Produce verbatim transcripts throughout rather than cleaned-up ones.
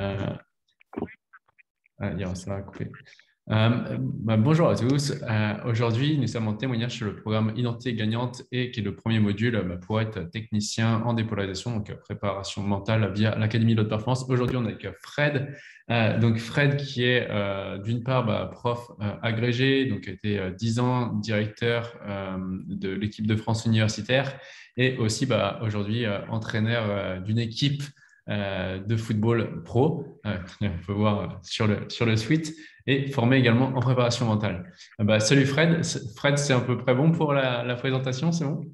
Euh, ah, ça a coupé. Euh, bah, bonjour à tous. Euh, Aujourd'hui, nous sommes en témoignage sur le programme Identité Gagnante et qui est le premier module bah, pour être technicien en dépolarisation, donc préparation mentale via l'Académie de la Haute Performance. Aujourd'hui, on est avec Fred. Euh, donc Fred qui est euh, d'une part bah, prof euh, agrégé, donc a été euh, dix ans directeur euh, de l'équipe de France universitaire et aussi bah, aujourd'hui euh, entraîneur euh, d'une équipe Euh, de football pro, euh, on peut voir sur le, sur le suite, et formé également en préparation mentale. Euh, bah, salut Fred, Fred c'est à peu près bon pour la, la présentation, c'est bon?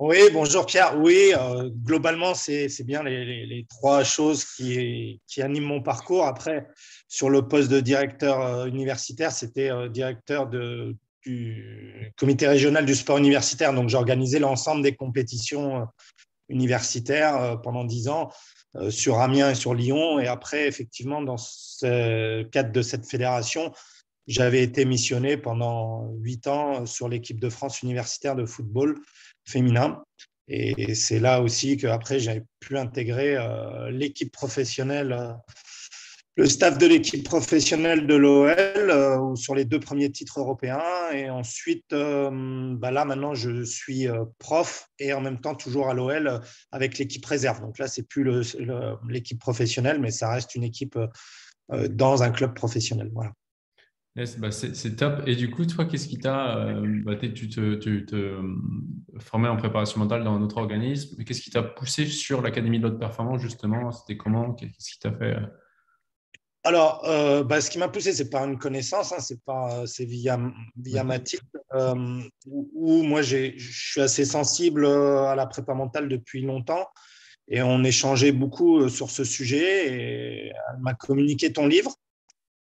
Oui, bonjour Pierre, oui, euh, globalement c'est bien les, les, les trois choses qui, qui animent mon parcours. Après, sur le poste de directeur euh, universitaire, c'était euh, directeur de, du comité régional du sport universitaire, donc j'organisais l'ensemble des compétitions euh, universitaires euh, pendant dix ans. Sur Amiens et sur Lyon, et après, effectivement, dans le cadre de cette fédération, j'avais été missionné pendant huit ans sur l'équipe de France universitaire de football féminin, et c'est là aussi qu'après, j'avais pu intégrer l'équipe professionnelle, le staff de l'équipe professionnelle de l'O L, sur les deux premiers titres européens, et ensuite, bah là, maintenant, je suis prof et en même temps toujours à l'O L avec l'équipe réserve. Donc là, ce n'est plus l'équipe professionnelle, mais ça reste une équipe dans un club professionnel. Voilà. Yes, bah c'est top. Et du coup, toi, qu'est-ce qui t'a… Euh, bah, tu te, tu te formais en préparation mentale dans un autre organisme. Qu'est-ce qui t'a poussé sur l'Académie de l'Haute Performance, justement? C'était comment? Qu'est-ce qui t'a fait… Alors, euh, bah, ce qui m'a poussé, c'est par une connaissance, hein, c'est pas, c'est via, via Mathilde, euh, où, où moi je suis assez sensible à la prépa mentale depuis longtemps, et on échangeait beaucoup sur ce sujet, et elle m'a communiqué ton livre,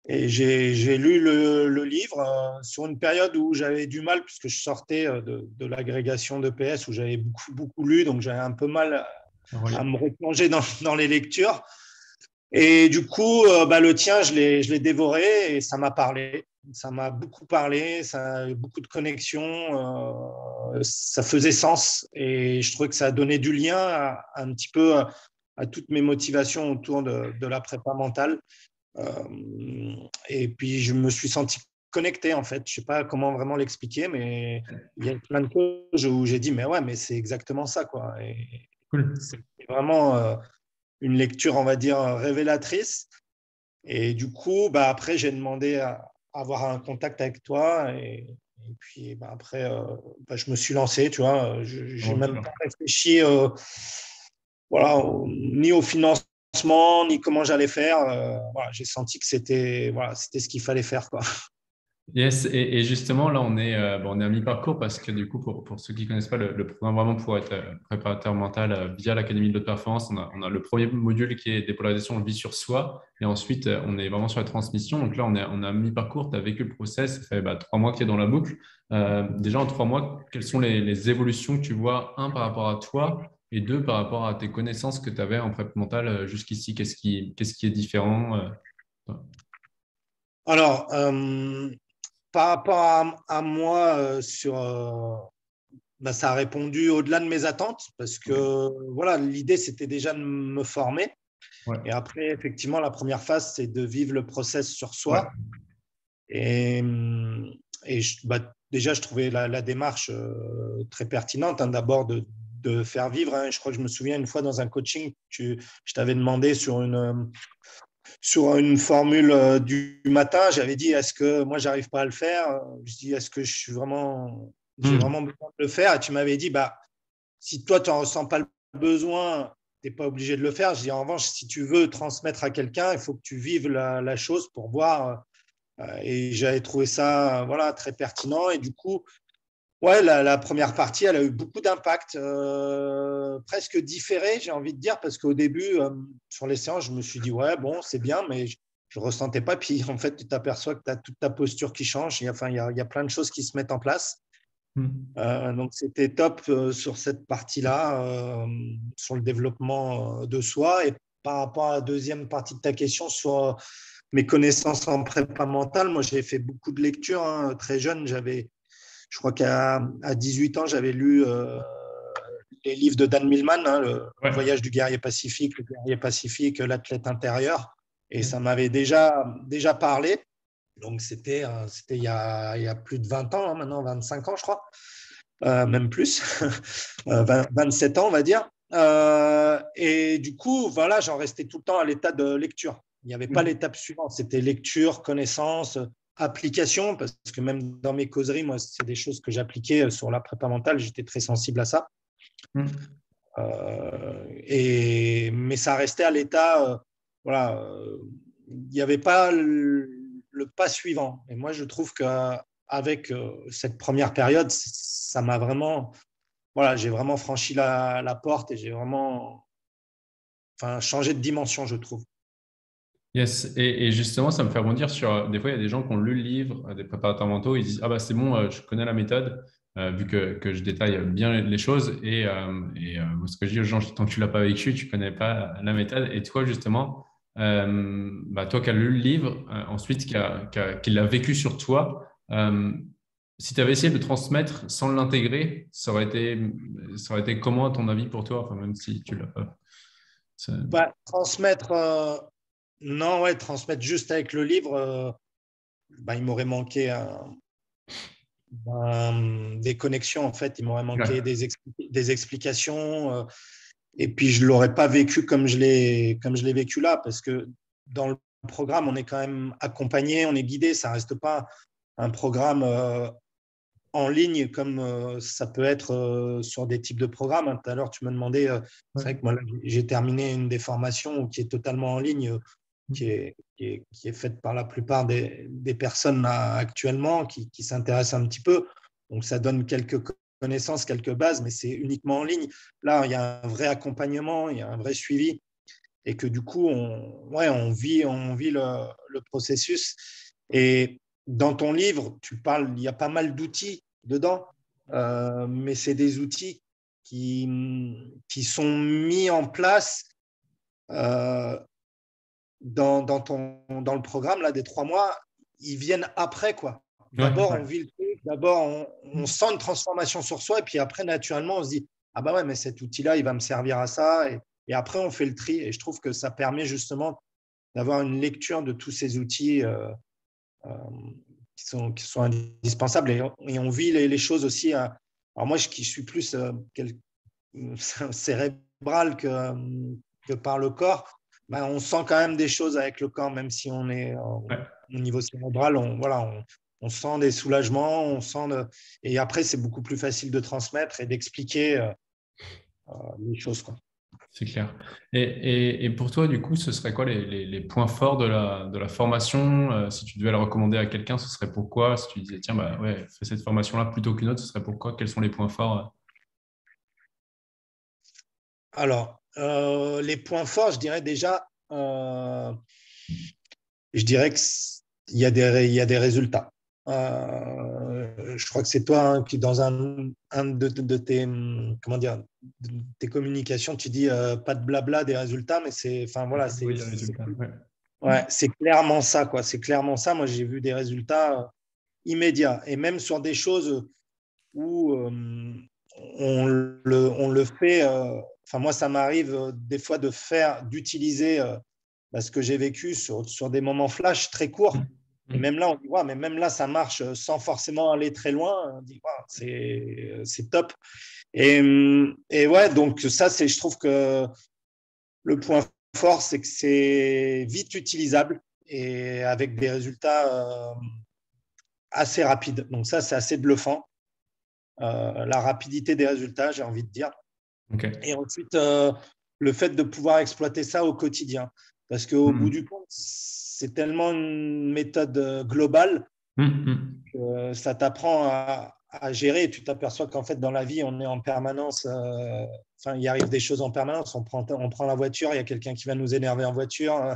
et j'ai lu le, le livre euh, sur une période où j'avais du mal, puisque je sortais de, de l'agrégation de P S, où j'avais beaucoup, beaucoup lu, donc j'avais un peu mal oui. à me replonger dans, dans les lectures. Et du coup, euh, bah, le tien, je l'ai dévoré et ça m'a parlé. Ça m'a beaucoup parlé, ça a eu beaucoup de connexions, euh, ça faisait sens. Et je trouvais que ça a donné du lien à, à un petit peu à, à toutes mes motivations autour de, de la prépa mentale. Euh, et puis, je me suis senti connecté, en fait. Je sais pas comment vraiment l'expliquer, mais il y a plein de choses où j'ai dit, mais ouais, mais c'est exactement ça, quoi. Et cool. C'est vraiment… Euh, une lecture, on va dire, révélatrice. Et du coup, bah, après, j'ai demandé à avoir un contact avec toi. Et, et puis, bah, après, euh, bah, je me suis lancé, tu vois. Je n'ai même pas réfléchi euh, voilà, au, ni au financement, ni comment j'allais faire. Euh, voilà, j'ai senti que c'était voilà, c'était ce qu'il fallait faire, quoi. Yes, et, et justement, là, on est, euh, bon, on est à mi-parcours parce que du coup, pour, pour ceux qui ne connaissent pas le, le programme vraiment pour être euh, préparateur mental euh, via l'Académie de l'Haute Performance, on a, on a le premier module qui est dépolarisation, on vit sur soi, et ensuite, euh, on est vraiment sur la transmission. Donc là, on est, on est à mi-parcours, tu as vécu le process, ça fait bah, trois mois que tu es dans la boucle. Euh, déjà, en trois mois, quelles sont les, les évolutions que tu vois, un, par rapport à toi, et deux, par rapport à tes connaissances que tu avais en prép mental euh, jusqu'ici? Qu'est-ce qui, qu'est-ce qui est différent euh, voilà. Alors, euh, par rapport à, à moi, euh, sur, euh, ben, ça a répondu au-delà de mes attentes parce que euh, voilà, l'idée, c'était déjà de me former. Ouais. Et après, effectivement, la première phase, c'est de vivre le process sur soi. Ouais. Et, et je, bah, déjà, je trouvais la, la démarche euh, très pertinente, hein, d'abord de, de faire vivre. Hein. Je crois que je me souviens une fois dans un coaching, tu, je t'avais demandé sur une… Euh, Sur une formule du matin, j'avais dit, est-ce que moi, j'arrive pas à le faire? Je dis, est-ce que je suis vraiment, j'ai vraiment besoin de le faire? Et tu m'avais dit, bah, si toi, tu n'en ressens pas le besoin, tu n'es pas obligé de le faire. Je dis, en revanche, si tu veux transmettre à quelqu'un, il faut que tu vives la, la chose pour voir. Et j'avais trouvé ça, voilà, très pertinent. Et du coup, ouais, la, la première partie, elle a eu beaucoup d'impact, euh, presque différé, j'ai envie de dire, parce qu'au début, euh, sur les séances, je me suis dit, ouais, bon, c'est bien, mais je ne ressentais pas. Puis, en fait, tu t'aperçois que tu as toute ta posture qui change. Il y a, enfin, il y a, il y a plein de choses qui se mettent en place. Mm. Euh, donc, c'était top euh, sur cette partie-là, euh, sur le développement de soi. Et par rapport à la deuxième partie de ta question sur euh, mes connaissances en prépa mentale, moi, j'ai fait beaucoup de lectures, hein, très jeune, j'avais… Je crois qu'à dix-huit ans, j'avais lu euh, les livres de Dan Millman, hein, le, ouais. le Voyage du Guerrier Pacifique, Le Guerrier Pacifique, L'Athlète Intérieur, et ouais. ça m'avait déjà, déjà parlé. Donc, c'était, euh, c'était il, y a, il y a plus de vingt ans, hein, maintenant vingt-cinq ans, je crois, euh, même plus, vingt-sept ans, on va dire. Euh, et du coup, voilà, j'en restais tout le temps à l'état de lecture. Il n'y avait pas mmh. l'étape suivante, c'était lecture, connaissance, application, parce que même dans mes causeries, moi, c'est des choses que j'appliquais sur la prépa mentale, j'étais très sensible à ça. Mmh. Euh, et, mais ça restait à l'état, euh, voilà, euh, il n'y avait pas le, le pas suivant. Et moi, je trouve qu'avec euh, cette première période, ça m'a vraiment... Voilà, j'ai vraiment franchi la, la porte et j'ai vraiment enfin, changé de dimension, je trouve. Yes, et, et justement, ça me fait rebondir sur… Des fois, il y a des gens qui ont lu le livre, des préparateurs mentaux, ils disent « Ah bah c'est bon, je connais la méthode, euh, vu que, que je détaille bien les choses. » Et, euh, et euh, ce que je dis aux gens, tant que tu ne l'as pas vécu, tu ne connais pas la méthode. Et toi, justement, euh, bah, toi qui as lu le livre, euh, ensuite qui, a, qui, a, qui l'a vécu sur toi, euh, si tu avais essayé de transmettre sans l'intégrer, ça aurait été, ça aurait été comment, à ton avis, pour toi, enfin, même si tu l'as pas ça... bah, Transmettre, euh, non, ouais, transmettre juste avec le livre, euh, bah, il m'aurait manqué un, un, des connexions, en fait. Il m'aurait manqué ouais. des, expli- des explications. Euh, et puis, je ne l'aurais pas vécu comme je l'ai, comme je l'ai vécu là, parce que dans le programme, on est quand même accompagné, on est guidé, ça ne reste pas un programme... Euh, en ligne, comme euh, ça peut être euh, sur des types de programmes. Hein. Tout à l'heure, tu me demandais, euh, c'est vrai que moi, là, j'ai terminé une des formations qui est totalement en ligne, euh, qui, est, qui, est, qui est faite par la plupart des, des personnes là, actuellement qui, qui s'intéressent un petit peu. Donc, ça donne quelques connaissances, quelques bases, mais c'est uniquement en ligne. Là, il y a un vrai accompagnement, il y a un vrai suivi et que du coup, on, ouais, on vit, on vit le, le processus. Et dans ton livre, tu parles, il y a pas mal d'outils dedans, euh, mais c'est des outils qui, qui sont mis en place euh, dans, dans, ton, dans le programme là, des trois mois. Ils viennent après, quoi. D'abord, on vit le truc, d'abord, on, on sent une transformation sur soi, et puis après, naturellement, on se dit « Ah bah ouais, mais cet outil-là, il va me servir à ça. » Et, et après, on fait le tri. Et je trouve que ça permet justement d'avoir une lecture de tous ces outils euh, Euh, qui, sont, qui sont indispensables et, et on vit les, les choses aussi à, alors moi je, je suis plus euh, quel, cérébral que, que par le corps, ben, on sent quand même des choses avec le corps, même si on est au niveau cérébral, on, voilà, on, on sent des soulagements, on sent de, et après c'est beaucoup plus facile de transmettre et d'expliquer euh, euh, les choses, quoi. C'est clair. Et, et, et pour toi, du coup, ce serait quoi les, les, les points forts de la, de la formation ? euh, Si tu devais la recommander à quelqu'un, ce serait pourquoi ? Si tu disais, tiens, bah, ouais, fais cette formation-là plutôt qu'une autre, ce serait pourquoi ? Quels sont les points forts ? Alors, euh, les points forts, je dirais déjà, euh, je dirais qu'il y a des, il y a des résultats. Euh, je crois que c'est toi, hein, qui dans un, un de, de, de tes comment dire de tes communications, tu dis euh, pas de blabla, des résultats, mais c'est enfin voilà c'est, oui, c'est, c'est ouais. ouais c'est clairement ça quoi c'est clairement ça. Moi j'ai vu des résultats immédiats et même sur des choses où euh, on le on le fait. Enfin euh, moi ça m'arrive euh, des fois de faire d'utiliser euh, bah, ce que j'ai vécu sur sur des moments flash très courts. Et même là, on dit, ouais, mais même là, ça marche sans forcément aller très loin. On dit, ouais, c'est, c'est top. Et, et ouais, donc ça, c'est, je trouve que le point fort, c'est que c'est vite utilisable et avec des résultats euh, assez rapides. Donc ça, c'est assez bluffant. Euh, la rapidité des résultats, j'ai envie de dire. Okay. Et ensuite, euh, le fait de pouvoir exploiter ça au quotidien. Parce qu'au mmh. bout du compte, c'est tellement une méthode globale mmh. que ça t'apprend à, à gérer. Et tu t'aperçois qu'en fait, dans la vie, on est en permanence. Euh, enfin, il arrive des choses en permanence. On prend, on prend la voiture, il y a quelqu'un qui va nous énerver en voiture. Euh,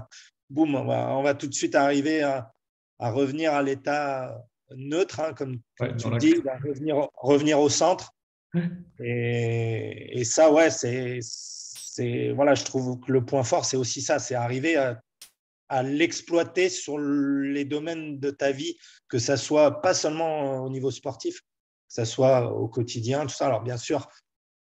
boum, on va, on va tout de suite arriver à, à revenir à l'état neutre, hein, comme, ouais, comme tu le dis, à revenir, revenir au centre. Mmh. Et, et ça, ouais, c'est... C'est, voilà, je trouve que le point fort, c'est aussi ça, c'est arriver à, à l'exploiter sur les domaines de ta vie, que ça soit pas seulement au niveau sportif, que ça soit au quotidien, tout ça. Alors bien sûr,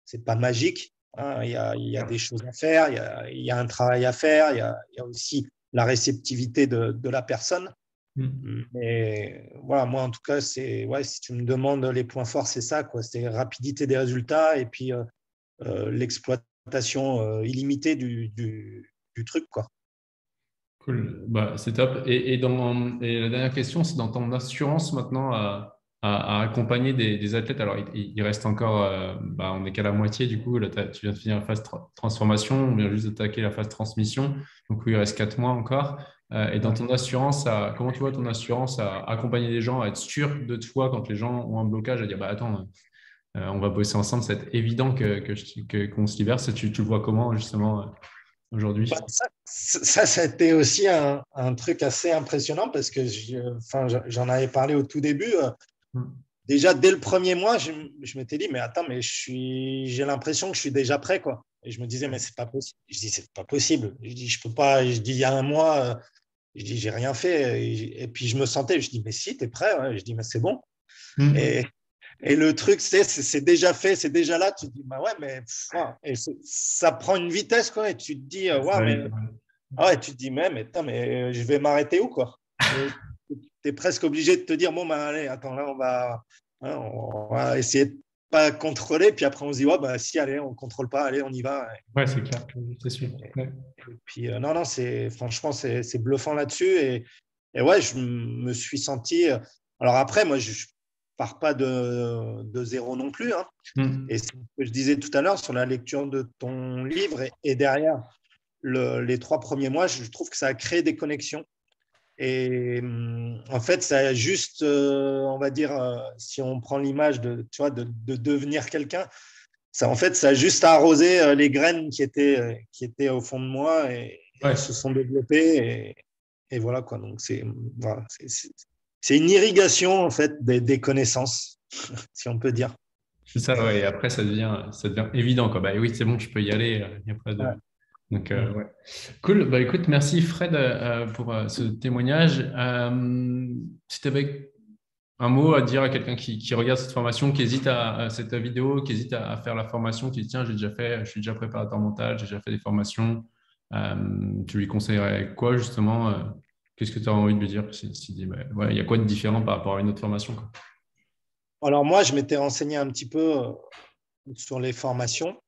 c'est pas magique. Hein. Il y a, il y a des choses à faire, il y a, il y a un travail à faire, il y a, il y a aussi la réceptivité de, de la personne. Mm. Mais voilà, moi en tout cas, c'est, ouais, si tu me demandes les points forts, c'est ça, quoi. C'est rapidité des résultats et puis euh, euh, l'exploitation euh, illimitée du, du, du truc, quoi. Cool, bah, c'est top. Et, et, dans, et la dernière question, c'est dans ton assurance maintenant à, à, à accompagner des, des athlètes. Alors, il, il reste encore, euh, bah, on n'est qu'à la moitié du coup. Là, tu viens de finir la phase tra- transformation, on vient juste d'attaquer la phase transmission. Donc, il reste quatre mois encore. Euh, et dans ton assurance, à, comment tu vois ton assurance à accompagner les gens, à être sûr de toi quand les gens ont un blocage, à dire bah, attends, euh, on va bosser ensemble, c'est évident que, que je, que, qu'on se libère. Ça, tu, tu le vois comment justement euh, aujourd'hui? Ça, ça, c'était aussi un, un truc assez impressionnant parce que je, enfin, j'en avais parlé au tout début. Déjà, dès le premier mois, je, je m'étais dit, mais attends, mais je suis, j'ai l'impression que je suis déjà prêt, quoi. Et je me disais, mais c'est pas possible. Je dis, c'est pas possible. Je dis, je peux pas. Je dis, il y a un mois, je dis, j'ai rien fait. Et, et puis, je me sentais, je dis, mais si, t'es prêt. Ouais. Je dis, mais c'est bon. Mm-hmm. Et, et le truc, c'est, c'est, c'est déjà fait, c'est déjà là. Tu te dis, bah ouais, mais pff, et ça prend une vitesse, quoi. Et tu te dis, euh, ouais, mais, ouais, tu te dis, mais, mais, tain, mais je vais m'arrêter où, quoi. Tu es presque obligé de te dire, bon, ben bah, allez, attends, là, on va, hein, on va essayer de pas contrôler. Puis après, on se dit, ouais, bah si, allez, on ne contrôle pas, allez, on y va. Ouais, c'est clair, c'est sûr. Ouais. Et, et puis, euh, non, non, c'est, franchement, c'est, c'est bluffant là-dessus. Et, et ouais, je m- me suis senti. Alors après, moi, je. Part pas de, de zéro non plus. Hein. Mmh. Et c'est ce que je disais tout à l'heure sur la lecture de ton livre et, et derrière le, les trois premiers mois, je trouve que ça a créé des connexions. Et en fait, ça a juste, euh, on va dire, euh, si on prend l'image de, tu vois, de, de devenir quelqu'un, ça, en fait, ça a juste arrosé euh, les graines qui étaient, euh, qui étaient au fond de moi et, ouais. et se sont développées. Et, et voilà, quoi. Donc, c'est. Voilà, c'est, c'est C'est une irrigation, en fait, des, des connaissances, si on peut dire. C'est ça, oui. Et après, ça devient, ça devient évident, quoi. Bah, oui, c'est bon, je peux y aller. Il n'y a pas de... ouais. Donc, euh, ouais. Cool. Bah, écoute, merci, Fred, euh, pour euh, ce témoignage. Euh, si tu avais un mot à dire à quelqu'un qui, qui regarde cette formation, qui hésite à, à cette vidéo, qui hésite à, à faire la formation, qui dit, tiens, j'ai déjà fait, je suis déjà préparateur mental, j'ai déjà fait des formations, euh, tu lui conseillerais quoi, justement euh, Qu'est-ce que tu as envie de me dire ? Il y a quoi de différent par rapport à une autre formation, quoi ? Alors moi, je m'étais renseigné un petit peu sur les formations,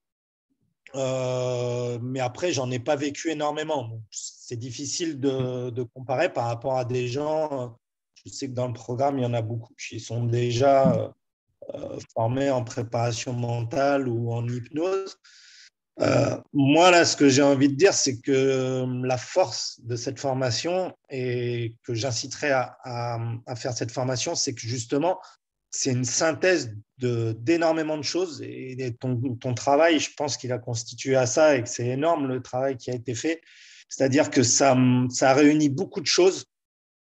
euh, mais après, je n'en ai pas vécu énormément. Donc, c'est difficile de, de comparer par rapport à des gens. Je sais que dans le programme, il y en a beaucoup qui sont déjà euh, formés en préparation mentale ou en hypnose. Euh, moi, là, ce que j'ai envie de dire, c'est que la force de cette formation et que j'inciterai à, à, à faire cette formation, c'est que justement, c'est une synthèse de, d'énormément de choses et, et ton, ton travail, je pense qu'il a constitué à ça et que c'est énorme le travail qui a été fait. C'est-à-dire que ça, ça réunit beaucoup de choses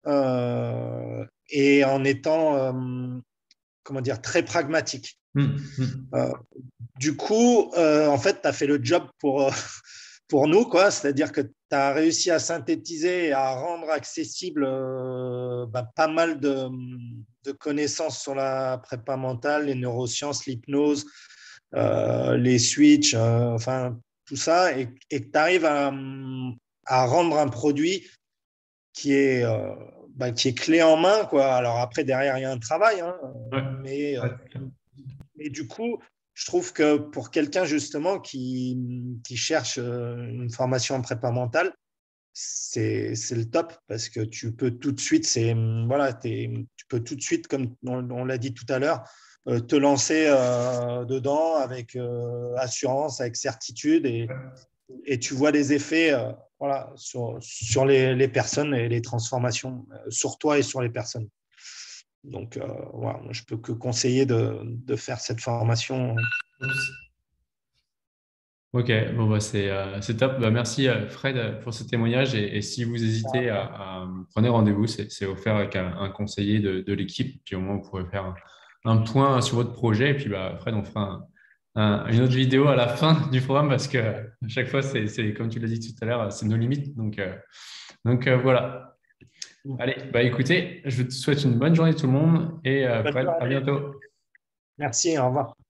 euh, et en étant, euh, comment dire, très pragmatique. Mmh, mmh. Euh, du coup, euh, en fait, tu as fait le job pour, euh, pour nous, quoi. C'est-à-dire que tu as réussi à synthétiser et à rendre accessible euh, bah, pas mal de, de connaissances sur la prépa mentale, les neurosciences, l'hypnose, euh, les switches, euh, enfin, tout ça, et que tu arrives à, à rendre un produit qui est, euh, bah, qui est clé en main, quoi. Alors après, derrière, il y a un travail, hein, ouais. mais… Euh, Et du coup, je trouve que pour quelqu'un justement qui, qui cherche une formation en prépa mentale, c'est, c'est le top parce que tu peux tout de suite, c'est, voilà, tu peux tout de suite, comme on, on l'a dit tout à l'heure, euh, te lancer euh, dedans avec euh, assurance, avec certitude et, et tu vois les effets euh, voilà, sur, sur les, les personnes et les transformations euh, sur toi et sur les personnes. Donc, euh, ouais, je ne peux que conseiller de, de faire cette formation. Ok, bon, bah, c'est, euh, c'est top. Bah, merci Fred pour ce témoignage. Et, et si vous hésitez à, à prendre rendez-vous, c'est, c'est offert avec un, un conseiller de, de l'équipe. Puis au moins, vous pourrez faire un, un point sur votre projet. Et puis, bah, Fred, on fera un, un, une autre vidéo à la fin du forum parce que à chaque fois, c'est, c'est, comme tu l'as dit tout à l'heure, c'est nos limites. Donc, euh, donc euh, voilà. Allez, bah écoutez, je te souhaite une bonne journée tout le monde et euh, Fred, à bientôt. Merci, au revoir.